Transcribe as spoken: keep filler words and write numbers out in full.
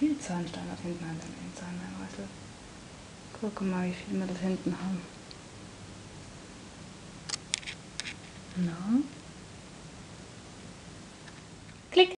viel Zahnstein auf hinten an den Zahnbeinrössel. Guck mal, wie viel wir das hinten haben. Na?